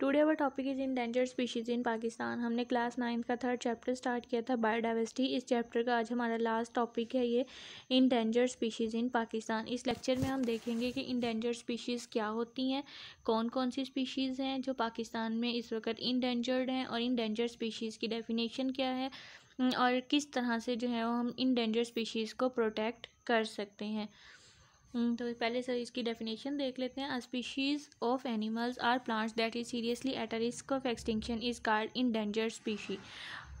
Today our topic is endangered species in Pakistan. हमने class 9 का 3rd chapter start किया था बायोडाइवर्सिटी। इस चैप्टर का आज हमारा लास्ट टॉपिक है ये इंडेंजर्ड स्पीशीज इन पाकिस्तान। इस लेक्चर में हम देखेंगे कि इंडेंजर्ड स्पीशीज़ क्या होती हैं, कौन कौन सी स्पीशीज़ हैं जो पाकिस्तान में इस वक्त इंडेंजर्ड हैं और इंडेंजर्ड स्पीशीज़ की डेफिनेशन क्या है और किस तरह से जो है वो हम इंडेंजर्ड स्पीशीज़ को प्रोटेक्ट कर सकते हैं। तो पहले सर इसकी डेफिनेशन देख लेते हैं। A species of animals or plants that is seriously at a risk of extinction is called endangered species.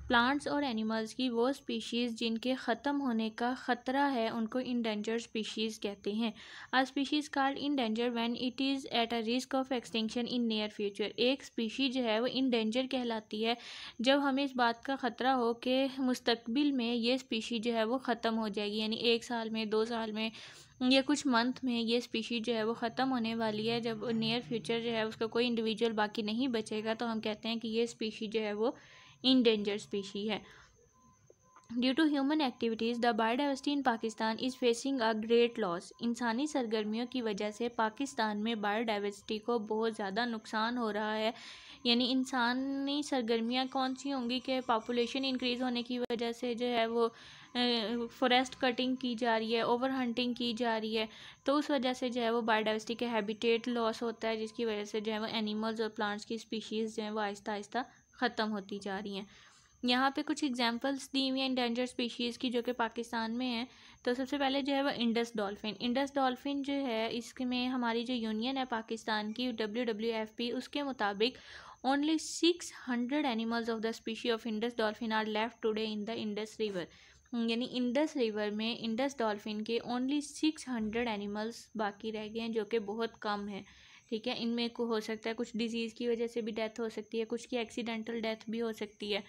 Plants और एनिमल्स की वो स्पीशीज़ जिनके ख़त्म होने का ख़तरा है उनको इंडेंजर्ड स्पीशीज़ कहते हैं। A species called endangered when it is at a risk of extinction in near future. एक स्पीशी जो है वो इंडेंजर कहलाती है जब हमें इस बात का ख़तरा हो कि मुस्तकबिल में ये स्पीशी जो है वो ख़त्म हो जाएगी, यानी एक साल में, दो साल में या कुछ मंथ में ये स्पीशी जो है वो ख़त्म होने वाली है। जब नियर फ्यूचर जो है उसका कोई इंडिविजुअल बाकी नहीं बचेगा तो हम कहते हैं कि ये स्पीशी जो है वो इंडेंजर्ड स्पीशी है। Due to human activities the biodiversity in Pakistan is facing a great loss. इंसानी सरगर्मियों की वजह से पाकिस्तान में बायोडाइवर्सिटी को बहुत ज़्यादा नुकसान हो रहा है। यानी इंसानी सरगर्मियाँ कौन सी होंगी कि पॉपुलेशन इंक्रीज़ होने की वजह से जो है वो फॉरेस्ट कटिंग की जा रही है, ओवर हंटिंग की जा रही है, तो उस वजह से जो है वो बायोडाइवर्सिटी के हैबिटेट लॉस होता है जिसकी वजह से जो है वो एनिमल्स और प्लांट्स की स्पीशीज़ जो है वो आहिस्ता आहिस्ता ख़त्म होती जा रही हैं। यहाँ पे कुछ एग्जांपल्स दी हुई हैं इंडेंजर्ड स्पीशीज़ की जो कि पाकिस्तान में हैं। तो सबसे पहले जो है वो इंडस डॉल्फ़िन। इंडस डॉल्फ़िन जो है इसमें हमारी जो यूनियन है पाकिस्तान की WWFP उसके मुताबिक only 600 animals of the species of Indus dolphin are left today in the Indus river. यानी इंडस रिवर में इंडस डॉल्फ़िन के ओनली 600 एनिमल्स बाकी रह गए हैं जो कि बहुत कम है। ठीक है, इनमें को हो सकता है कुछ डिज़ीज़ की वजह से भी डेथ हो सकती है, कुछ की एक्सीडेंटल डेथ भी हो सकती है,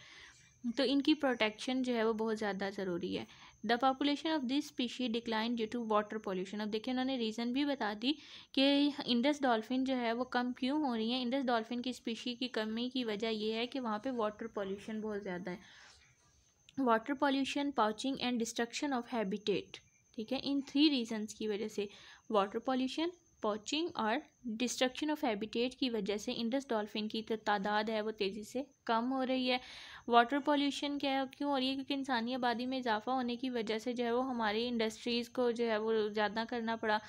तो इनकी प्रोटेक्शन जो है वो बहुत ज़्यादा ज़रूरी है। The population of this species decline due to water pollution. अब देखिए उन्होंने रीज़न भी बता दी कि इंडस डॉल्फ़िन जो है वो कम क्यों हो रही है। इंडस डॉल्फ़िन की स्पीशी की कमी की वजह ये है कि वहाँ पे वाटर पोल्यूशन बहुत ज़्यादा है। Water pollution, poaching and destruction of habitat. ठीक है, इन 3 रीजन्स की वजह से, वाटर पोल्यूशन, पॉचिंग और डिस्ट्रक्शन ऑफ हैबिटेट की वजह से इंडस डॉल्फ़िन की जो तादाद है वो तेज़ी से कम हो रही है। वाटर पोल्यूशन क्या क्यों हो रही है? क्योंकि इंसानी आबादी में इजाफा होने की वजह से जो है वो हमारी इंडस्ट्रीज़ को जो है वो ज़्यादा करना पड़ा,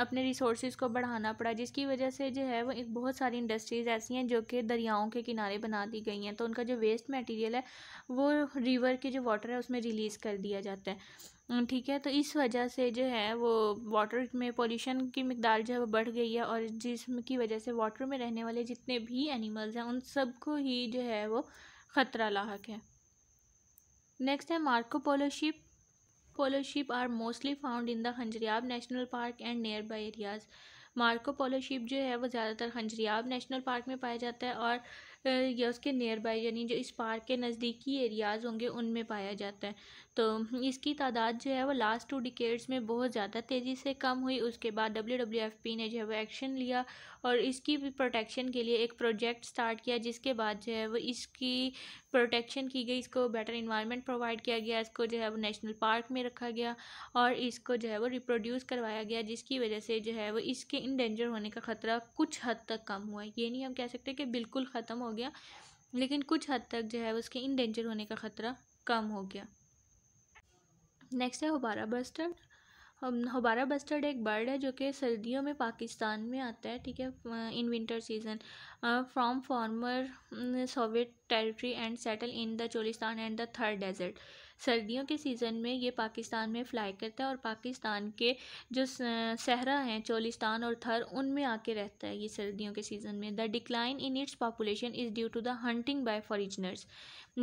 अपने रिसोर्सेज को बढ़ाना पड़ा, जिसकी वजह से जो है वो एक बहुत सारी इंडस्ट्रीज़ ऐसी हैं जो कि दरियाओं के किनारे बना दी गई हैं, तो उनका जो वेस्ट मटेरियल है वो रिवर के जो वाटर है उसमें रिलीज़ कर दिया जाता है। ठीक है, तो इस वजह से जो है वो वाटर में पोल्यूशन की मकदार जो है वो बढ़ गई है और जिसकी वजह से वाटर में रहने वाले जितने भी एनिमल्स हैं उन सबको ही जो है वो ख़तरा लाहक है। नेक्स्ट है Marco Polo sheep. Polo sheep are mostly found in the Khunjerab national park and near by areas. Marco Polo sheep जो है वो ज़्यादातर हंजरियाब नेशनल पार्क में पाया जाता है और या उसके नियर बाई, यानी जो इस पार्क के नज़दीकी एरियाज़ होंगे उनमें पाया जाता है। तो इसकी तादाद जो है वो लास्ट 2 डिकेड्स में बहुत ज़्यादा तेज़ी से कम हुई। उसके बाद WWFP ने जो है वो एक्शन लिया और इसकी प्रोटेक्शन के लिए एक प्रोजेक्ट स्टार्ट किया, जिसके बाद जो है वो इसकी प्रोटेक्शन की गई, इसको बेटर इन्वायरमेंट प्रोवाइड किया गया, इसको जो है वो नेशनल पार्क में रखा गया और इसको जो है वो रिप्रोड्यूस करवाया गया, जिसकी वजह से जो है वो इसके इंडेंजर होने का ख़तरा कुछ हद तक कम हुआ। ये नहीं हम कह सकते कि बिल्कुल ख़त्म हो गया, लेकिन कुछ हद तक जो है उसके इंडेंजर होने का ख़तरा कम हो गया। नेक्स्ट है हुबारा बस्टर्ड। हुबारा बस्टर्ड एक बर्ड है जो कि सर्दियों में पाकिस्तान में आता है। ठीक है, in winter season from former Soviet territory and settle in the Cholistan and the Thar desert. सर्दियों के सीज़न में ये पाकिस्तान में फ्लाई करता है और पाकिस्तान के जो सहरा हैं चोलिस्तान और थर उनमें आके रहता है ये सर्दियों के सीज़न में। The decline in its population is due to the hunting by foreigners.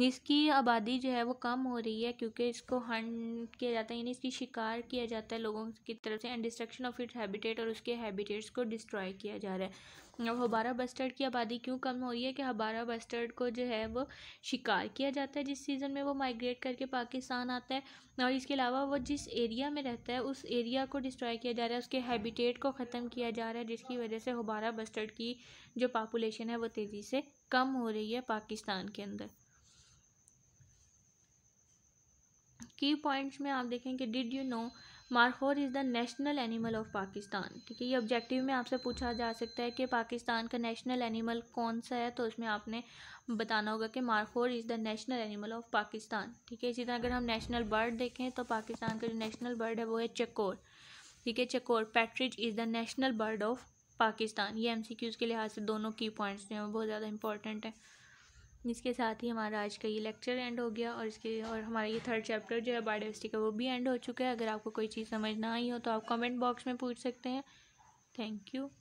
इसकी आबादी जो है वो कम हो रही है क्योंकि इसको हंट किया जाता है, यानी इसकी शिकार किया जाता है लोगों की तरफ से, and destruction of its habitat और उसके हैबिटेट्स को डिस्ट्रॉय किया जा रहा है। अब हुबारा बस्टर्ड की आबादी क्यों कम हो रही है कि हुबारा बस्टर्ड को जो है वो शिकार किया जाता है जिस सीज़न में वो माइग्रेट करके पाकिस्तान आता है, और इसके अलावा वो जिस एरिया में रहता है उस एरिया को डिस्ट्रॉय किया जा रहा है, उसके हैबिटेट को ख़त्म किया जा रहा है, जिसकी वजह से हुबारा बस्टर्ड की जो पॉपुलेशन है वो तेज़ी से कम हो रही है पाकिस्तान के अंदर। की पॉइंट्स में आप देखेंगे did you know markhor is the national animal of Pakistan. ठीक है, ये ऑब्जेक्टिव में आपसे पूछा जा सकता है कि पाकिस्तान का नेशनल एनिमल कौन सा है, तो उसमें आपने बताना होगा कि markhor is the national animal of Pakistan. ठीक है, इसी तरह अगर हम नेशनल बर्ड देखें तो पाकिस्तान का जो नेशनल बर्ड है वो है चकोर। ठीक है, chukar partridge is the national bird of Pakistan. ये MCQs के लिहाज से दोनों की पॉइंट्स जो हैं वो बहुत ज़्यादा इंपॉर्टेंट है। इसके साथ ही हमारा आज का ये लेक्चर एंड हो गया और इसके और हमारा ये थर्ड चैप्टर जो है बायोडाइवर्सिटी का वो भी एंड हो चुका है। अगर आपको कोई चीज़ समझ ना आई हो तो आप कमेंट बॉक्स में पूछ सकते हैं। Thank you.